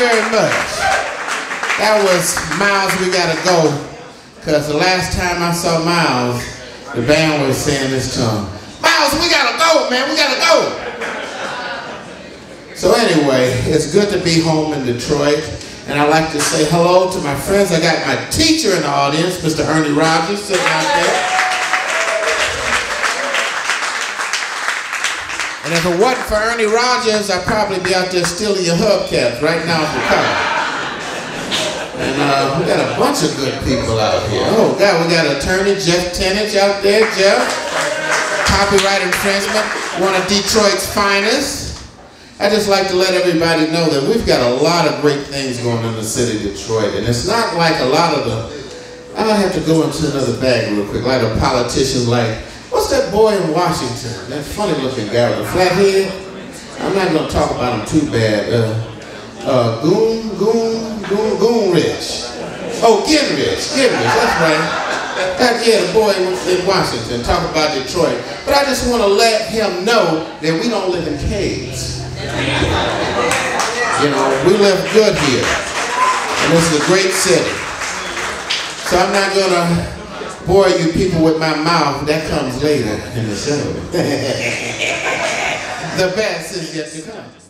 very much. That was Miles, We Gotta Go, because the last time I saw Miles, the band was saying this song. Miles, we gotta go, man, we gotta go. So anyway, it's good to be home in Detroit. And I'd like to say hello to my friends. I got my teacher in the audience, Mr. Ernie Rogers, sitting out there. And if it wasn't for Ernie Rogers, I'd probably be out there stealing your hubcaps right now in the car. And we got a bunch of good people out here. Oh, God, we got attorney Jeff Tenage out there, Jeff. Copyright infringement, one of Detroit's finest. I'd just like to let everybody know that we've got a lot of great things going on in the city of Detroit. And it's not like a lot of the, I don't have to go into another bag real quick, like a politician like, what's that boy in Washington? That funny looking guy with a flat head? I'm not going to talk about him too bad. Goonrich. Oh, Gingrich, that's right. Yeah, the boy in Washington, talking about Detroit. But I just want to let him know that we don't live in caves. You know, we live good here, and this is a great city. So I'm not going to bore you people with my mouth. That comes later in the show. The best is yet to come.